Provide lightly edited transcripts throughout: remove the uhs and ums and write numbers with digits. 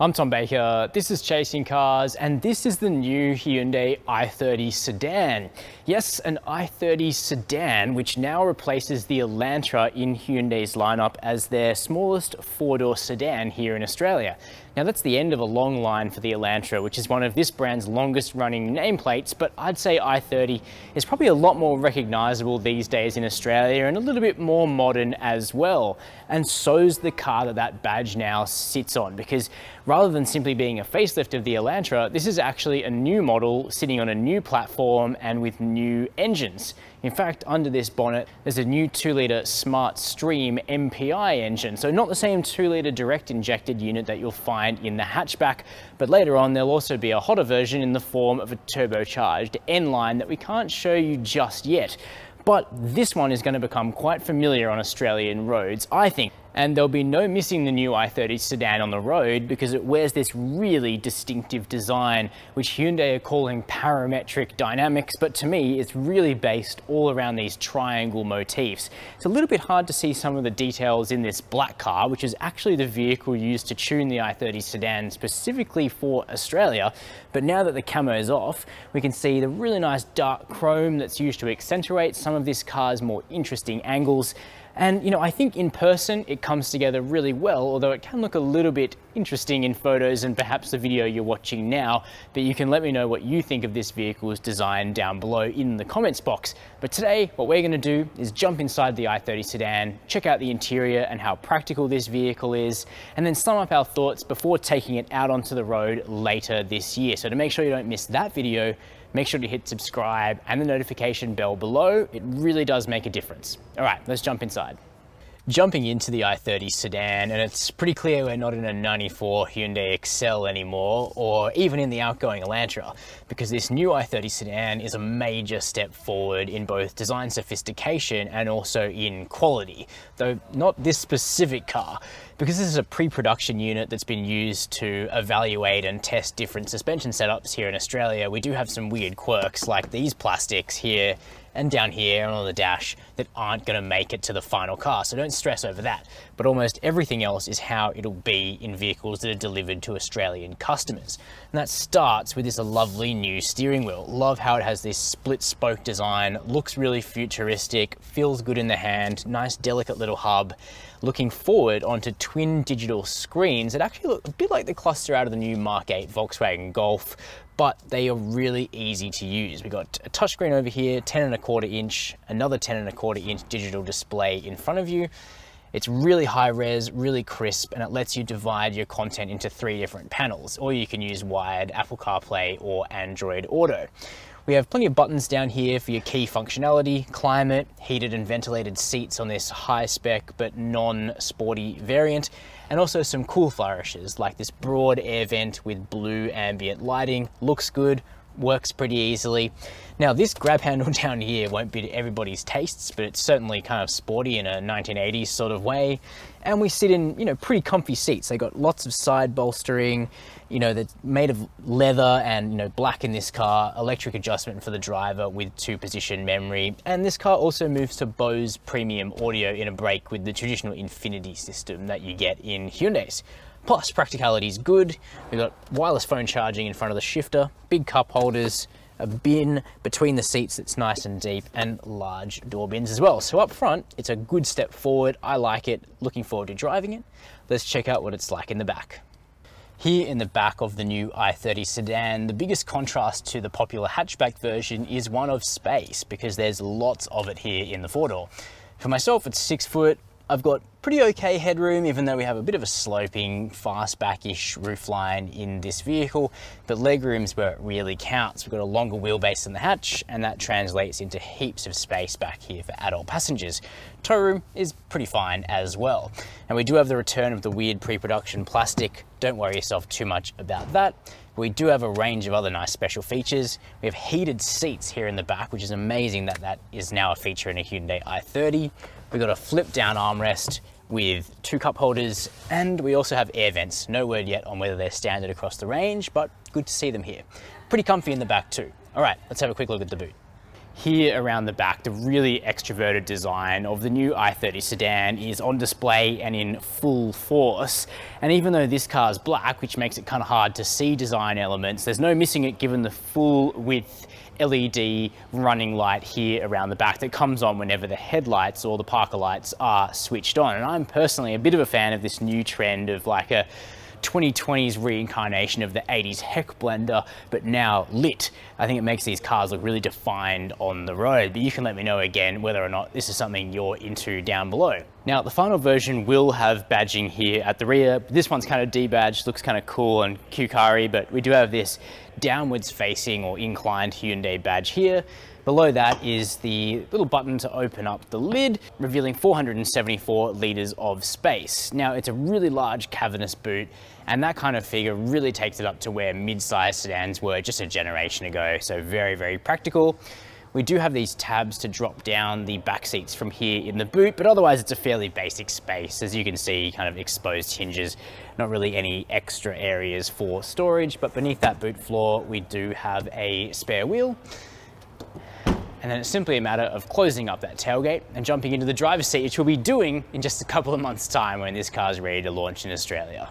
I'm Tom Baker, this is Chasing Cars, and this is the new Hyundai i30 sedan. Yes, an i30 sedan, which now replaces the Elantra in Hyundai's lineup as their smallest four-door sedan here in Australia. Now, that's the end of a long line for the Elantra, which is one of this brand's longest-running nameplates, but I'd say i30 is probably a lot more recognisable these days in Australia and a little bit more modern as well. And so's the car that that badge now sits on, because rather than simply being a facelift of the Elantra, this is actually a new model sitting on a new platform and with new engines. In fact, under this bonnet, there's a new 2-litre SmartStream MPI engine. So not the same 2-litre direct injected unit that you'll find in the hatchback, but later on there'll also be a hotter version in the form of a turbocharged N-line that we can't show you just yet. But this one is going to become quite familiar on Australian roads, I think. And there'll be no missing the new i30 sedan on the road because it wears this really distinctive design, which Hyundai are calling parametric dynamics, but to me, it's really based all around these triangle motifs. It's a little bit hard to see some of the details in this black car, which is actually the vehicle used to tune the i30 sedan specifically for Australia. But now that the camo is off, we can see the really nice dark chrome that's used to accentuate some of this car's more interesting angles. And, you know, I think in person it comes together really well, although it can look a little bit interesting in photos and perhaps the video you're watching now. But you can let me know what you think of this vehicle's design down below in the comments box. But today, what we're going to do is jump inside the i30 sedan, check out the interior and how practical this vehicle is, and then sum up our thoughts before taking it out onto the road later this year. So to make sure you don't miss that video, make sure to hit subscribe and the notification bell below. It really does make a difference. All right, let's jump inside. Jumping into the i30 sedan, and it's pretty clear we're not in a 94 Hyundai Excel anymore, or even in the outgoing Elantra, because this new i30 sedan is a major step forward in both design sophistication and also in quality, though not this specific car, because this is a pre-production unit that's been used to evaluate and test different suspension setups here in Australia. We do have some weird quirks like these plastics here and down here and on the dash that aren't going to make it to the final car, so don't stress over that. But almost everything else is how it'll be in vehicles that are delivered to Australian customers. And that starts with this lovely new steering wheel. Love how it has this split spoke design, looks really futuristic, feels good in the hand, nice delicate little hub. Looking forward onto twin digital screens that actually look a bit like the cluster out of the new Mark 8 Volkswagen Golf, but they are really easy to use. We've got a touchscreen over here, 10.25 inch, another 10.25 inch digital display in front of you. It's really high res, really crisp, and it lets you divide your content into 3 different panels, or you can use wired Apple CarPlay or Android Auto. We have plenty of buttons down here for your key functionality, climate, heated and ventilated seats on this high-spec but non-sporty variant, and also some cool flourishes like this broad air vent with blue ambient lighting. Looks good, works pretty easily. Now, this grab handle down here won't be to everybody's tastes, but it's certainly kind of sporty in a 1980s sort of way. And we sit in, you know, pretty comfy seats. They got lots of side bolstering, you know, that's made of leather and, you know, black in this car, electric adjustment for the driver with 2-position memory. And this car also moves to Bose premium audio in a break with the traditional Infiniti system that you get in Hyundai's. Plus, practicality is good. We've got wireless phone charging in front of the shifter, big cup holders, a bin between the seats that's nice and deep, and large door bins as well. So up front, it's a good step forward. I like it. Looking forward to driving it. Let's check out what it's like in the back. Here in the back of the new i30 sedan, the biggest contrast to the popular hatchback version is one of space, because there's lots of it here in the four-door. For myself, it's 6 foot. I've got pretty okay headroom, even though we have a bit of a sloping, fastback-ish roofline in this vehicle, but legroom's where it really counts. We've got a longer wheelbase than the hatch, and that translates into heaps of space back here for adult passengers. Tow room is pretty fine as well. And we do have the return of the weird pre-production plastic. Don't worry yourself too much about that. We do have a range of other nice special features. We have heated seats here in the back, which is amazing that that is now a feature in a Hyundai i30. We've got a flip down armrest with 2 cup holders, and we also have air vents. No word yet on whether they're standard across the range, but good to see them here. Pretty comfy in the back too. All right, let's have a quick look at the boot. Here around the back, the really extroverted design of the new i30 sedan is on display and in full force. And even though this car is black, which makes it kind of hard to see design elements, there's no missing it given the full width LED running light here around the back that comes on whenever the headlights or the parker lights are switched on. And I'm personally a bit of a fan of this new trend of like a 2020s reincarnation of the 80s Heckblender, but now lit. I think it makes these cars look really defined on the road, but you can let me know again whether or not this is something you're into down below. Now, the final version will have badging here at the rear. This one's kind of debadged, looks kind of cool and cute-y, but we do have this downwards facing or inclined Hyundai badge here. Below that is the little button to open up the lid, revealing 474 litres of space. Now, it's a really large cavernous boot, and that kind of figure really takes it up to where mid-sized sedans were just a generation ago, so very, very practical. We do have these tabs to drop down the back seats from here in the boot, but otherwise it's a fairly basic space. As you can see, kind of exposed hinges, not really any extra areas for storage, but beneath that boot floor, we do have a spare wheel. And then it's simply a matter of closing up that tailgate and jumping into the driver's seat, which we'll be doing in just a couple of months' time when this car's ready to launch in Australia.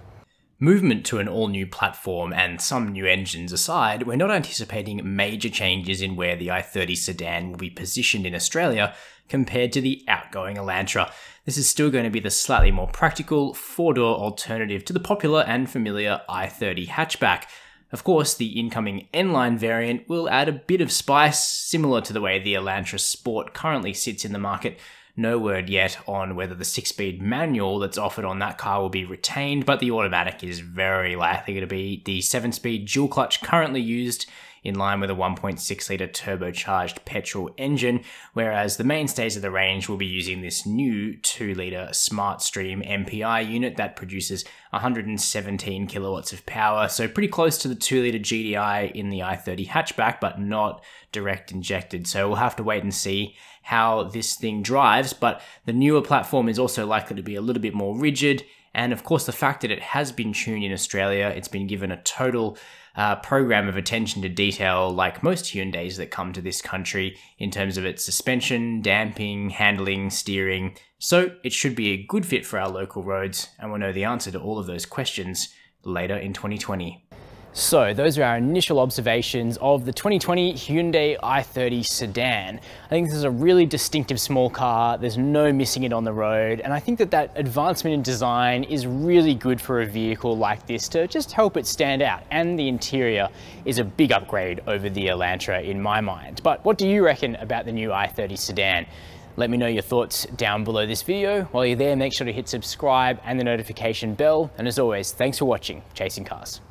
Movement to an all-new platform and some new engines aside, we're not anticipating major changes in where the i30 sedan will be positioned in Australia compared to the outgoing Elantra. This is still going to be the slightly more practical four-door alternative to the popular and familiar i30 hatchback. Of course, the incoming N-line variant will add a bit of spice, similar to the way the Elantra Sport currently sits in the market. No word yet on whether the 6-speed manual that's offered on that car will be retained, but the automatic is very likely going to be the 7-speed dual clutch currently used, in line with a 1.6-litre turbocharged petrol engine, whereas the mainstays of the range will be using this new 2-litre SmartStream MPI unit that produces 117 kilowatts of power, so pretty close to the 2-litre GDI in the i30 hatchback, but not direct injected. So we'll have to wait and see how this thing drives, but the newer platform is also likely to be a little bit more rigid, and of course the fact that it has been tuned in Australia, it's been given a total program of attention to detail like most Hyundais that come to this country in terms of its suspension, damping, handling, steering. So it should be a good fit for our local roads, and we'll know the answer to all of those questions later in 2020. So those are our initial observations of the 2020 Hyundai i30 sedan. I think this is a really distinctive small car. There's no missing it on the road. And I think that that advancement in design is really good for a vehicle like this to just help it stand out. And the interior is a big upgrade over the Elantra in my mind. But what do you reckon about the new i30 sedan? Let me know your thoughts down below this video. While you're there, make sure to hit subscribe and the notification bell. And as always, thanks for watching Chasing Cars.